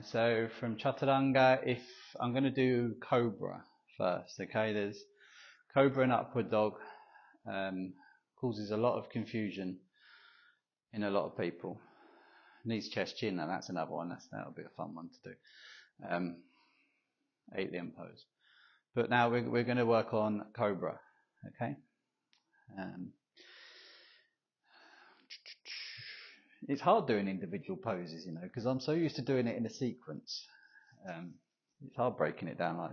And so from chaturanga, if I'm going to do cobra first, okay, there's cobra and upward dog, causes a lot of confusion in a lot of people. Knees, chest, chin, now that's another one, that'll be a fun one to do. Alien pose. But now we're going to work on cobra, okay? It's hard doing individual poses, you know, because I'm so used to doing it in a sequence. It's hard breaking it down like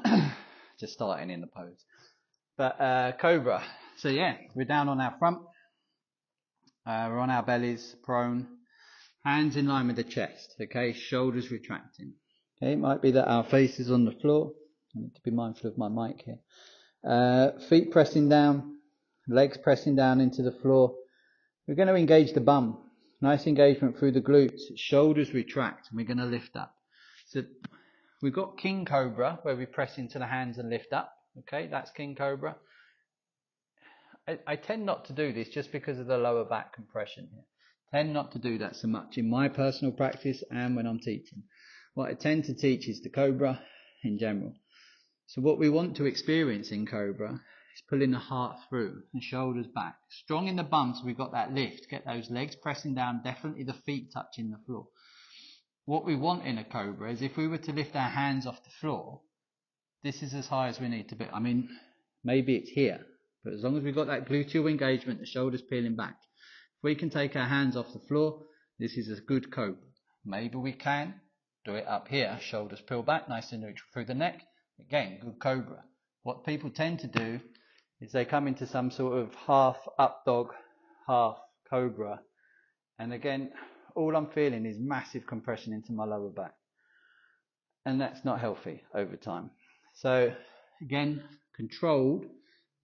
this. Just starting in the pose. But cobra. So yeah, we're down on our front. We're on our bellies, prone. Hands in line with the chest, okay? Shoulders retracting. Okay, it might be that our face is on the floor. I need to be mindful of my mic here. Feet pressing down, legs pressing down into the floor. We're going to engage the bum, nice engagement through the glutes, shoulders retract, and we're going to lift up. So we've got King Cobra, where we press into the hands and lift up, okay, that's King Cobra. I tend not to do this just because of the lower back compression here. Tend not to do that so much in my personal practice and when I'm teaching. What I tend to teach is the Cobra in general. So what we want to experience in Cobra, pulling the heart through and shoulders back, strong in the bum, so we've got that lift, get those legs pressing down, definitely the feet touching the floor. What we want in a cobra is, if we were to lift our hands off the floor, this is as high as we need to be. I mean, maybe it's here, but as long as we've got that gluteal engagement, the shoulders peeling back, if we can take our hands off the floor, this is a good cobra. Maybe we can do it up here, shoulders peel back, nice and neutral through the neck, again, good cobra. What people tend to do is they come into some sort of half up dog, half cobra, and again, all I'm feeling is massive compression into my lower back, and that's not healthy over time. So again, controlled,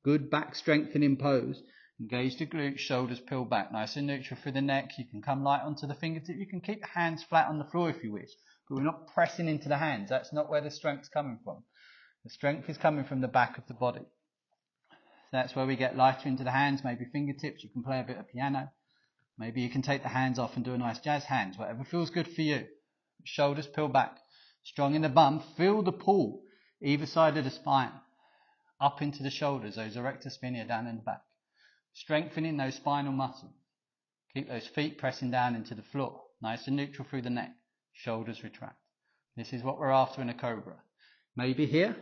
good back strengthening pose, engage the glutes, shoulders peel back, nice and neutral through the neck. You can come light onto the fingertips, you can keep the hands flat on the floor if you wish, but we're not pressing into the hands. That's not where the strength's coming from. The strength is coming from the back of the body. That's where we get lighter into the hands, maybe fingertips, you can play a bit of piano. Maybe you can take the hands off and do a nice jazz hands, whatever feels good for you. Shoulders peel back, strong in the bum, feel the pull, either side of the spine, up into the shoulders, those erector spinae down in the back. Strengthening those spinal muscles. Keep those feet pressing down into the floor, nice and neutral through the neck, shoulders retract. This is what we're after in a cobra. Maybe here,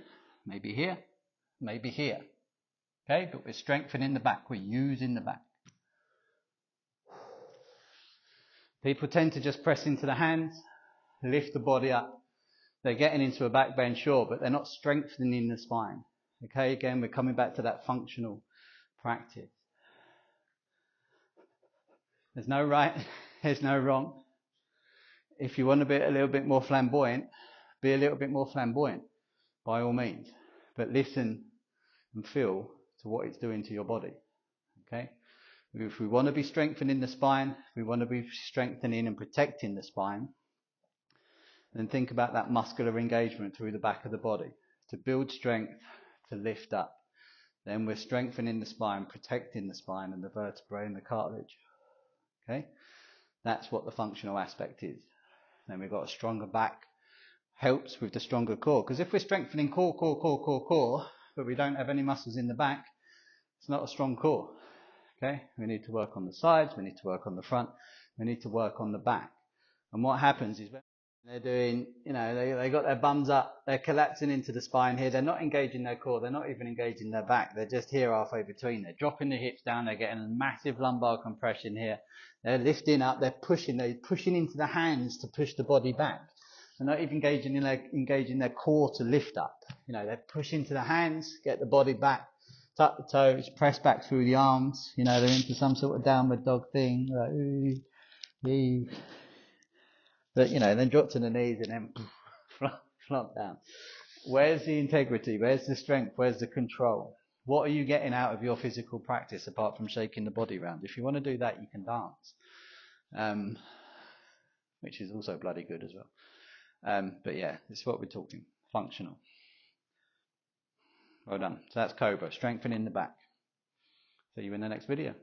maybe here, maybe here. Okay, but we're strengthening the back, we're using the back. People tend to just press into the hands, lift the body up. They're getting into a back bend, sure, but they're not strengthening the spine. Okay, again, we're coming back to that functional practice. There's no right, there's no wrong. If you want to be a little bit more flamboyant, be a little bit more flamboyant, by all means. But listen and feel to what it's doing to your body, okay? If we want to be strengthening the spine, we want to be strengthening and protecting the spine, then think about that muscular engagement through the back of the body to build strength, to lift up. Then we're strengthening the spine, protecting the spine and the vertebrae and the cartilage, okay? That's what the functional aspect is. Then we've got a stronger back, helps with the stronger core, because if we're strengthening core, but we don't have any muscles in the back, it's not a strong core, okay? We need to work on the sides, we need to work on the front, we need to work on the back. And what happens is when they're doing, you know, they got their bums up, they're collapsing into the spine here, they're not engaging their core, they're not even engaging their back, they're just here halfway between, they're dropping the hips down, they're getting a massive lumbar compression here, they're lifting up, they're pushing into the hands to push the body back. They're not even engaging their core to lift up. You know, they push into the hands, get the body back, tuck the toes, press back through the arms. You know, they're into some sort of downward dog thing. Like, ooh, ee. But, you know, then drop to the knees and then flop down. Where's the integrity? Where's the strength? Where's the control? What are you getting out of your physical practice apart from shaking the body around? If you want to do that, you can dance, which is also bloody good as well. But yeah, this is what we're talking, functional. Well done. So that's Cobra, strengthening the back. See you in the next video.